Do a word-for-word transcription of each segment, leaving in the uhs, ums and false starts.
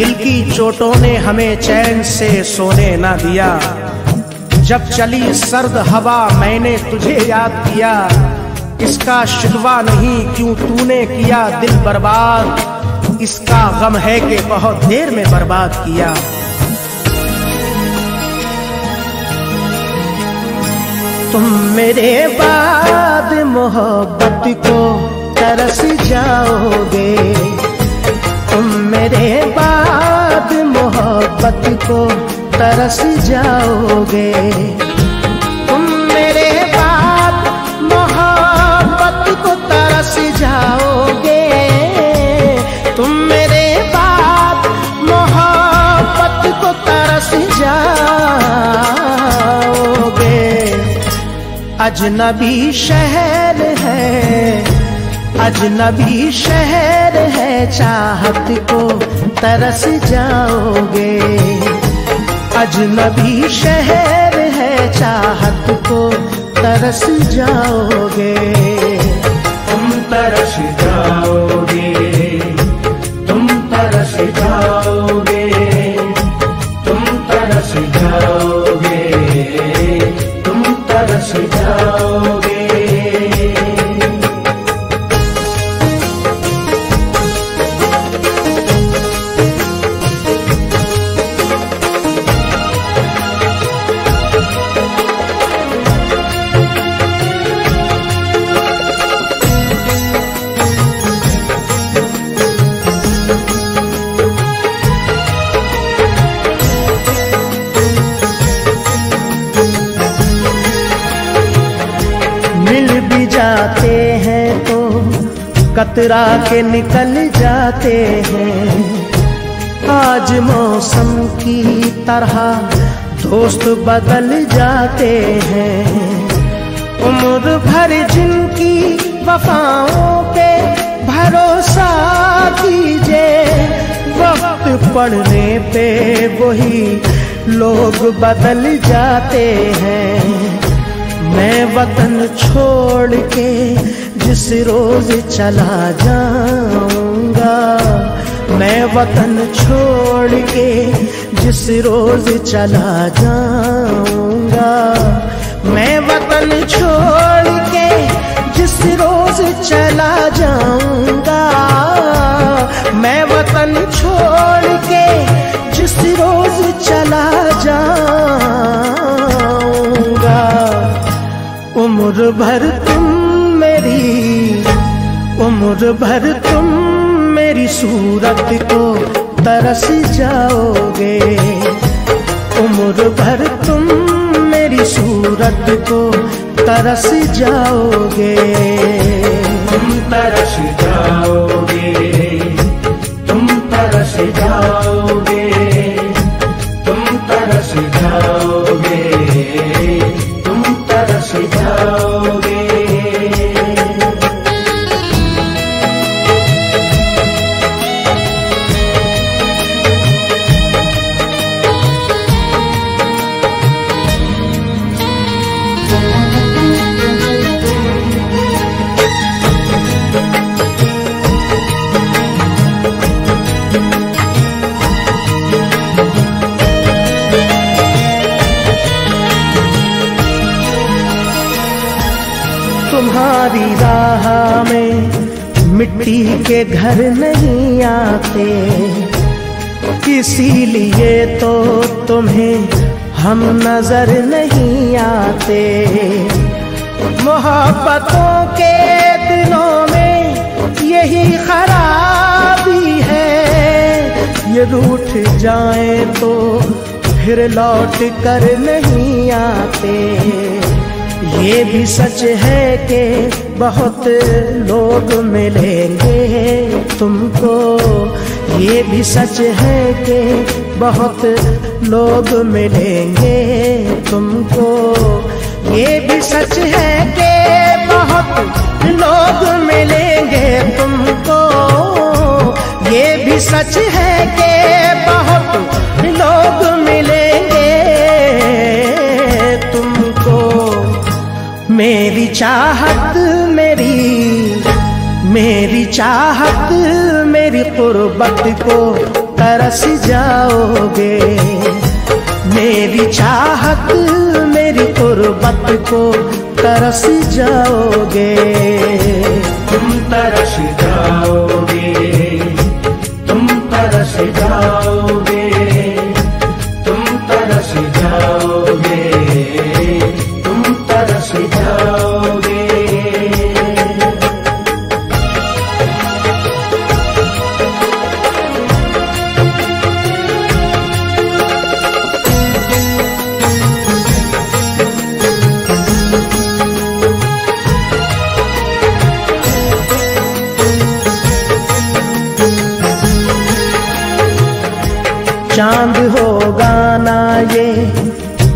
दिल की चोटों ने हमें चैन से सोने ना दिया। जब चली सर्द हवा मैंने तुझे याद किया, इसका शिकवा नहीं क्यों तूने किया दिल बर्बाद, इसका गम है कि बहुत देर में बर्बाद किया। तुम मेरे बाद मोहब्बत को तरस जाओगे, तुम मेरे बाद मोहब्बत को तरस जाओगे, तुम मेरे बाद मोहब्बत को तरस जाओगे, तुम मेरे बाद मोहब्बत को तरस जाओगे। अजनबी शहर है, अजनबी शहर है, चाहत को तरस जाओगे, अजनबी शहर है, चाहत को तरस जाओगे, तुम तरस जाओगे, तुम तरस जाओगे, तुम तरस जाओगे, तुम तरस जाओगे। जाते हैं तो कतरा के निकल जाते हैं, आज मौसम की तरह दोस्त बदल जाते हैं। उम्र भर जिनकी वफाओं पे भरोसा कीजे, वक्त पड़ने पे वही लोग बदल जाते हैं। मैं वतन छोड़ के जिस रोज चला जाऊंगा, मैं वतन छोड़ के जिस रोज चला जाऊंगा, मैं वतन छोड़ के जिस रोज चला जाऊंगा, मैं वतन छोड़ के जिस रोज चला जाऊंगा। उम्र भर तुम मेरी, उम्र भर तुम मेरी सूरत को तरस जाओगे, उम्र भर तुम मेरी सूरत को तरस जाओगे, तुम तरस जाओगे, तुम तरस जाओगे, तुम तरस जाओगे, तुम तरस जाओगे। तुम्हारी राह में मिट्टी के घर नहीं आते, इसीलिए तो तुम्हें हम नजर नहीं आते। मोहब्बतों के दिनों में यही खराबी है, ये रूठ जाए तो फिर लौट कर नहीं आते। ये भी सच है कि बहुत लोग मिलेंगे तुमको, ये भी सच है कि बहुत लोग मिलेंगे तुमको, ये भी सच है कि बहुत लोग मिलेंगे तुमको, ये भी सच है कि बहुत लोग मिलेंगे तुमको। मेरी चाहत मेरी, मेरी चाहत मेरी क़ुर्बत को तरस जाओगे। मेरी चाहत मेरी तुरबत को तरस जाओगे। तुम तरस जाओगे, तुम तरस जाओगे, तुम तरस जाओगे, तुम तरस जाओगे। चांद होगा ना ये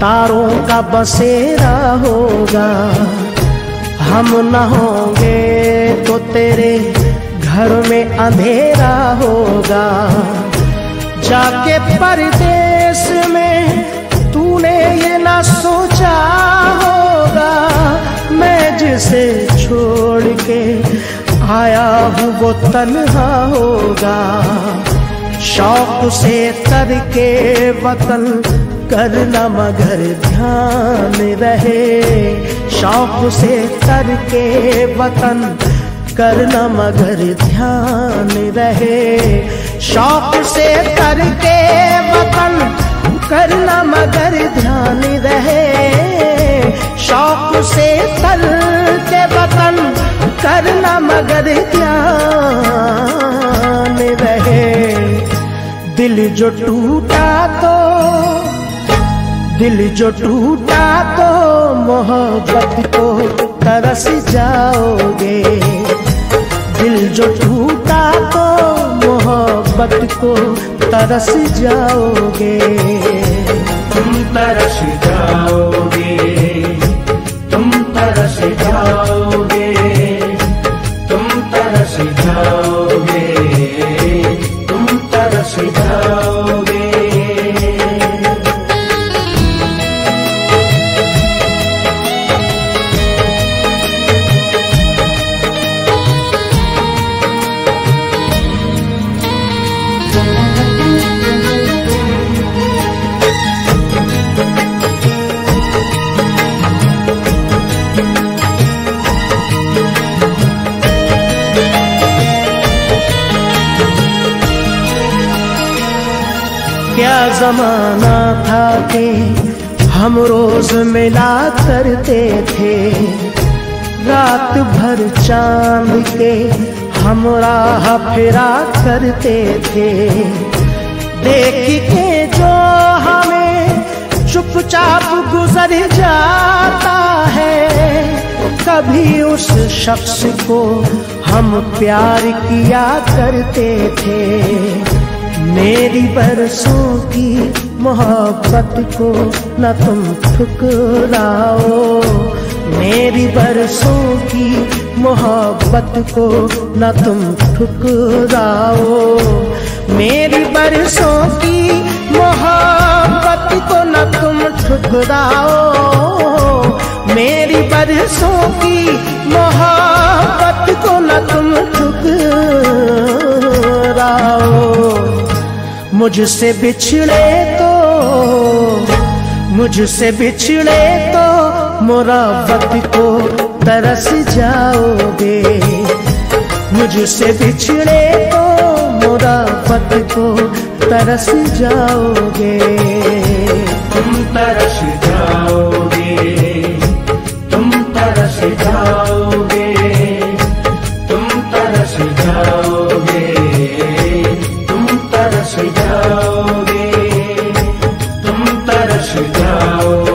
तारों का बसेरा होगा। हम न होंगे तो तेरे घर में अंधेरा होगा। जाके परदेश में तूने ये ना सोचा होगा, मैं जिसे छोड़ के आया हूँ वो तन्हा होगा। शौक से करके वतन करना मगर ध्यान रहे। शौक से करके वतन करना मगर ध्यान रहे। शौक से करके वतन करना मगर ध्यान रहे। शौक से करके वतन करना मगर ध्यान रहे। दिल जो टूटा तो दिल जो टूटा तो मोहब्बत को तरस जाओगे। दिल जो टूटा तो मोहब्बत को तरस जाओगे। तुम तरस जाओगे, तुम तरस जाओगे, तुम तरस जाओगे, तुम तरस जाओगे। क्या जमाना था के हम रोज मिला करते थे। रात भर चांद के हम राह फिरा करते थे। देख के जो हमें चुपचाप गुजर जाता है, कभी उस शख्स को हम प्यार किया करते थे। मेरी बरसों की मोहब्बत को न तुम ठुकराओ। मेरी बरसों की मोहब्बत को न तुम ठुकराओ। मेरी बरसों की मोहब्बत को न तुम ठुकराओ। मेरी बरसों की मोहब्बत को न तुम ठुकराओ। मुझसे बिछड़े तो मुझसे बिछड़े तो मुरावत को तरस जाओगे। मुझसे बिछड़े तो मुरावत को तरस जाओगे। तुम तरस जाओगे, तुम तरस जाओगे, तुम तरस जाओगे, तुम तरस जाओगे, तुम तरस जाओगे।